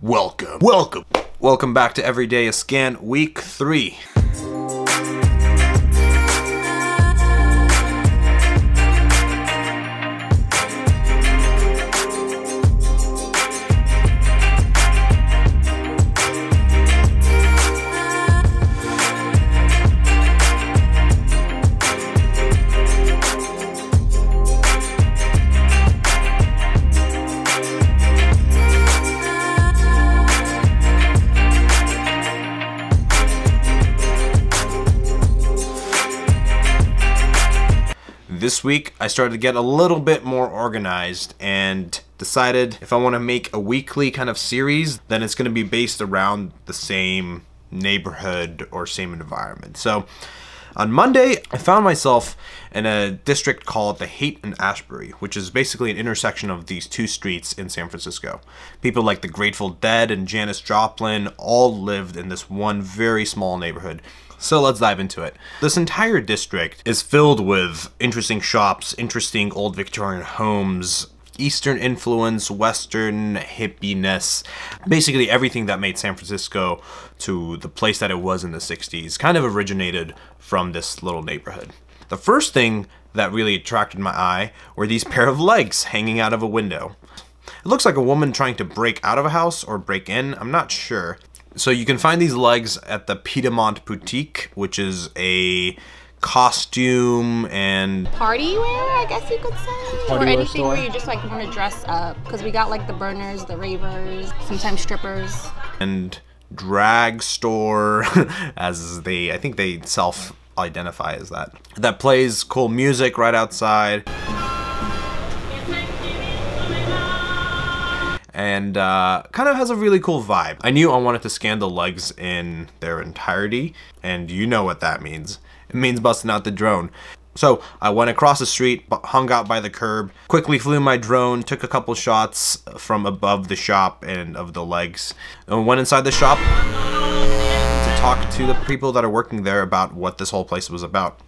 Welcome back to Everyday A Scan, week 3. This week, I started to get a little bit more organized and decided if I want to make a weekly kind of series, then it's going to be based around the same neighborhood or same environment. So on Monday, I found myself in a district called the Haight and Ashbury, which is basically an intersection of these two streets in San Francisco. People like the Grateful Dead and Janis Joplin all lived in this one very small neighborhood. So let's dive into it. This entire district is filled with interesting shops, interesting old Victorian homes, Eastern influence, Western hippiness, basically everything that made San Francisco to the place that it was in the 60s kind of originated from this little neighborhood. The first thing that really attracted my eye were these pair of legs hanging out of a window. It looks like a woman trying to break out of a house or break in, I'm not sure. So you can find these legs at the Piedmont Boutique, which is a costume and party wear, I guess you could say, or anything store. Where you just like want to dress up, because we got like the burners, the ravers, sometimes strippers, and drag store, as they, I think they self-identify as that. That plays cool music right outside. And kind of has a really cool vibe. I knew I wanted to scan the legs in their entirety, and you know what that means. It means busting out the drone. So I went across the street, hung out by the curb, quickly flew my drone, took a couple shots from above the shop and of the legs, and went inside the shop to talk to the people that are working there about what this whole place was about.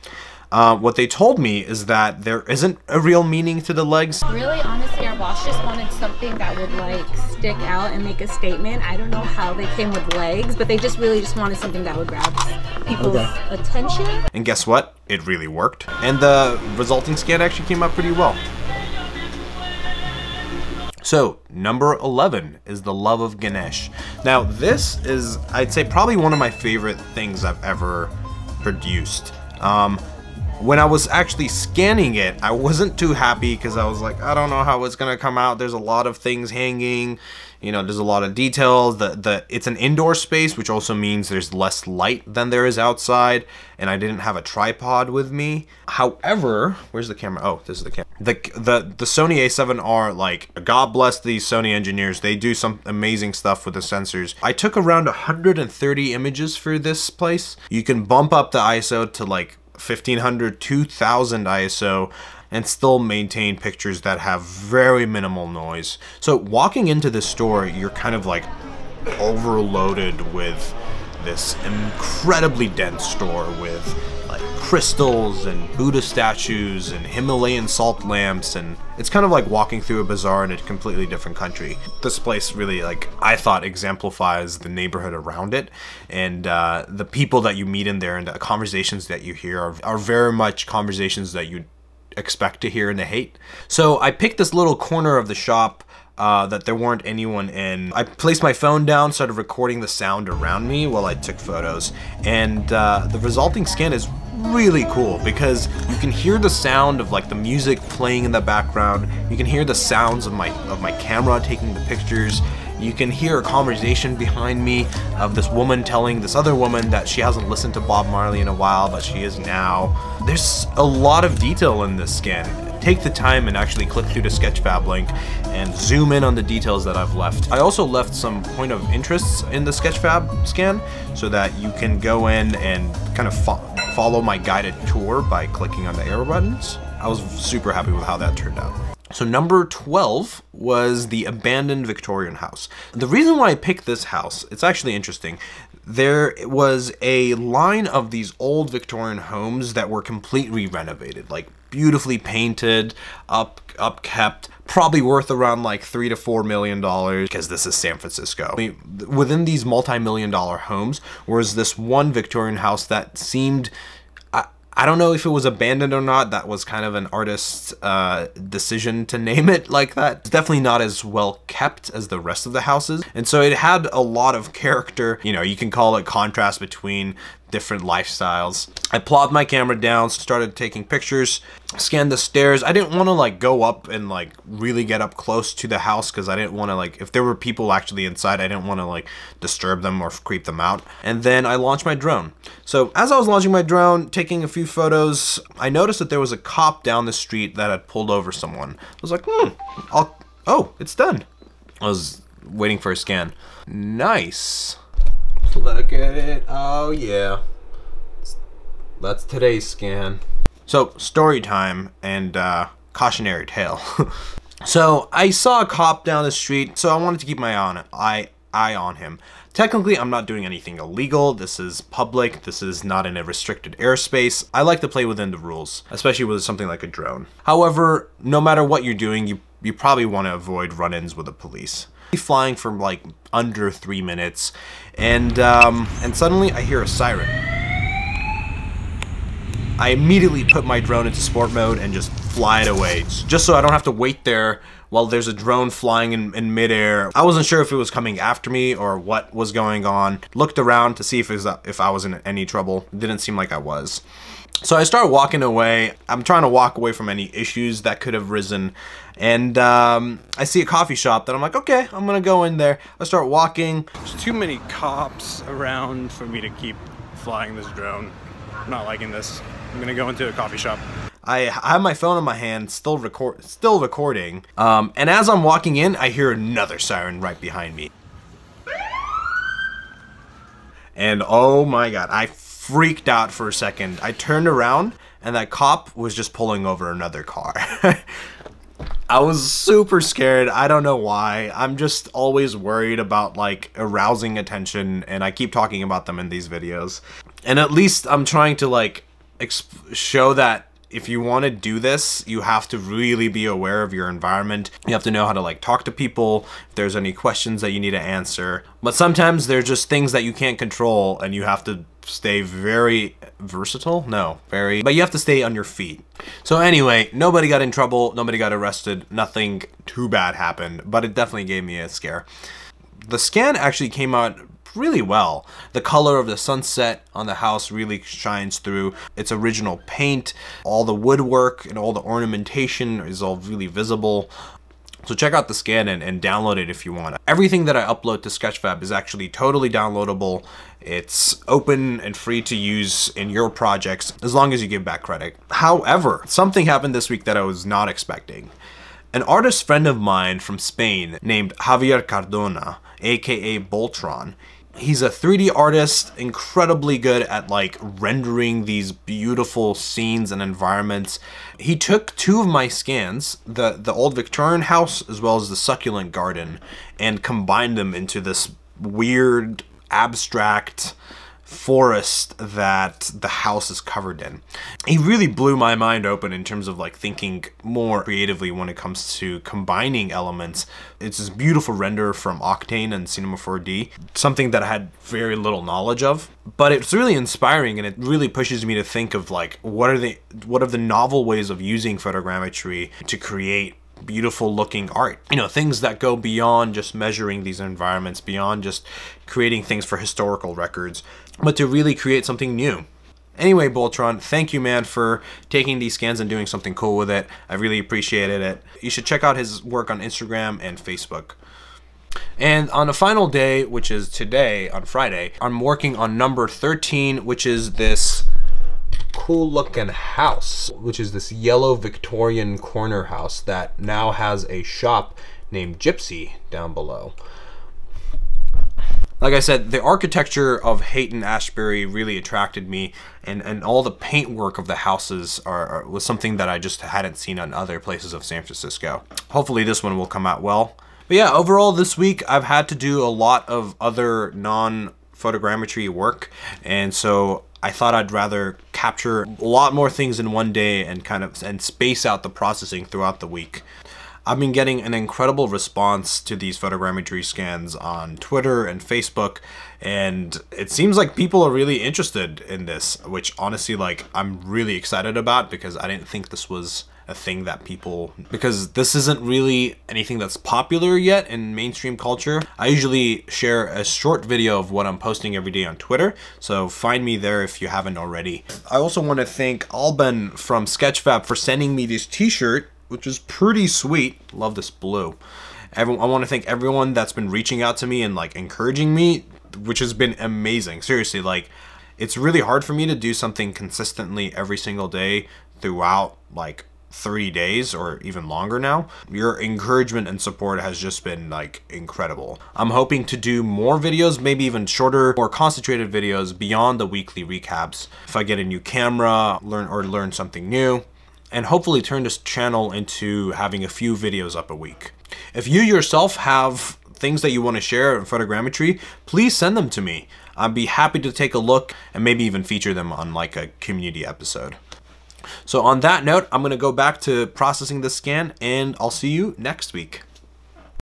What they told me is that there isn't a real meaning to the legs. Really, honestly, our boss just wanted something that would like stick out and make a statement. I don't know how they came with legs, but they just really just wanted something that would grab people's attention. And guess what? It really worked. And the resulting scan actually came out pretty well. So, number 11 is the love of Ganesh. Now, this is, I'd say, probably one of my favorite things I've ever produced. When I was actually scanning it, I wasn't too happy because I was like, I don't know how it's gonna come out. There's a lot of things hanging, you know, there's a lot of details. It's an indoor space, which also means there's less light than there is outside, and I didn't have a tripod with me. However, where's the camera? Oh, this is the camera. The Sony A7R, like, God bless these Sony engineers. They do some amazing stuff with the sensors. I took around 130 images for this place. You can bump up the ISO to like 1500, 2000 ISO and still maintain pictures that have very minimal noise. So walking into this store, you're kind of like overloaded with this incredibly dense store with like crystals and Buddha statues and Himalayan salt lamps, and it's kind of like walking through a bazaar in a completely different country. This place really, like, I thought exemplifies the neighborhood around it, and the people that you meet in there and the conversations that you hear are very much conversations that you'd expect to hear in the Haight. So I picked this little corner of the shop that there weren't anyone in. I placed my phone down, started recording the sound around me while I took photos, and the resulting scan is really cool because you can hear the sound of like the music playing in the background, you can hear the sounds of my camera taking the pictures, you can hear a conversation behind me of this woman telling this other woman that she hasn't listened to Bob Marley in a while, but she is now. There's a lot of detail in this scan. Take the time and actually click through the Sketchfab link and zoom in on the details that I've left. I also left some point of interests in the Sketchfab scan so that you can go in and kind of follow my guided tour by clicking on the arrow buttons. I was super happy with how that turned out. So number 12 was the abandoned Victorian house. The reason why I picked this house, it's actually interesting. There was a line of these old Victorian homes that were completely renovated, like beautifully painted, upkept, probably worth around like $3 to $4 million, because this is San Francisco. Within these multi-million-dollar homes, whereas this one Victorian house that seemed, I don't know if it was abandoned or not. That was kind of an artist's decision to name it like that. It's definitely not as well kept as the rest of the houses. And so it had a lot of character. You know, you can call it contrast between different lifestyles. I plopped my camera down, started taking pictures, scanned the stairs. I didn't want to like go up and like really get up close to the house, because I didn't want to like, if there were people actually inside, I didn't want to like disturb them or creep them out. And then I launched my drone. So as I was launching my drone, taking a few photos, I noticed that there was a cop down the street that had pulled over someone. I was like, oh, it's done. I was waiting for a scan. Nice. Look at it. Oh yeah, that's today's scan. So story time and cautionary tale. So I saw a cop down the street, so I wanted to keep my eye on him. Technically, I'm not doing anything illegal. This is public. This is not in a restricted airspace. I like to play within the rules, especially with something like a drone. However, no matter what you're doing, you probably want to avoid run-ins with the police. Flying for like under 3 minutes, and suddenly I hear a siren. I immediately put my drone into sport mode and just fly it away, just so I don't have to wait there while there's a drone flying in midair. I wasn't sure if it was coming after me or what was going on. Looked around to see if I was in any trouble. Didn't seem like I was. So I start walking away. I'm trying to walk away from any issues that could have risen. And I see a coffee shop that I'm like, okay, I'm gonna go in there. I start walking. There's too many cops around for me to keep flying this drone. I'm not liking this. I'm gonna go into a coffee shop. I have my phone in my hand, still recording. And as I'm walking in, I hear another siren right behind me. And oh my God, I freaked out for a second. I turned around and that cop was just pulling over another car. I was super scared. I don't know why. I'm just always worried about like arousing attention, and I keep talking about them in these videos. And at least I'm trying to like show that if you want to do this, you have to really be aware of your environment. You have to know how to like talk to people, if there's any questions that you need to answer. But sometimes there's just things that you can't control, and you have to stay very versatile? No, very, but you have to stay on your feet. So anyway, nobody got in trouble, nobody got arrested, nothing too bad happened, but it definitely gave me a scare. The scan actually came out really well. The color of the sunset on the house really shines through. Its original paint, all the woodwork and all the ornamentation is all really visible. So check out the scan and download it if you want. Everything that I upload to Sketchfab is actually totally downloadable. It's open and free to use in your projects as long as you give back credit. However, something happened this week that I was not expecting. An artist friend of mine from Spain named Javier Cardona, aka Boltron. He's a 3D artist, incredibly good at like rendering these beautiful scenes and environments. He took two of my scans, the old Victorian house as well as the succulent garden, and combined them into this weird abstract forest that the house is covered in. He really blew my mind open in terms of like thinking more creatively when it comes to combining elements. It's this beautiful render from Octane and Cinema 4D, something that I had very little knowledge of, but it's really inspiring, and it really pushes me to think of like what are the novel ways of using photogrammetry to create beautiful looking art. You know, things that go beyond just measuring these environments, beyond just creating things for historical records, but to really create something new. Anyway, Boltron, thank you, man, for taking these scans and doing something cool with it. I really appreciated it. You should check out his work on Instagram and Facebook. And on the final day, which is today, on Friday, I'm working on number 13, which is this cool looking house, which is this yellow Victorian corner house that now has a shop named Gypsy down below. Like I said, the architecture of Haight and Ashbury really attracted me, and all the paintwork of the houses was something that I just hadn't seen on other places of San Francisco. Hopefully this one will come out well. But yeah, overall this week I've had to do a lot of other non-photogrammetry work, and so I thought I'd rather capture a lot more things in one day and space out the processing throughout the week. I've been getting an incredible response to these photogrammetry scans on Twitter and Facebook, and it seems like people are really interested in this, which honestly, like, I'm really excited about, because I didn't think this was a thing that people, because this isn't really anything that's popular yet in mainstream culture. I usually share a short video of what I'm posting every day on Twitter, so find me there if you haven't already. I also want to thank Alban from Sketchfab for sending me this t-shirt, which is pretty sweet. Love this blue. I want to thank everyone that's been reaching out to me and like encouraging me, which has been amazing. Seriously, like, it's really hard for me to do something consistently every single day throughout like 30 days or even longer now. Your encouragement and support has just been like incredible. I'm hoping to do more videos, maybe even shorter, more concentrated videos beyond the weekly recaps. If I get a new camera, learn something new, and hopefully turn this channel into having a few videos up a week. If you yourself have things that you want to share in photogrammetry, please send them to me. I'd be happy to take a look and maybe even feature them on like a community episode. So on that note, I'm going to go back to processing this scan, and I'll see you next week.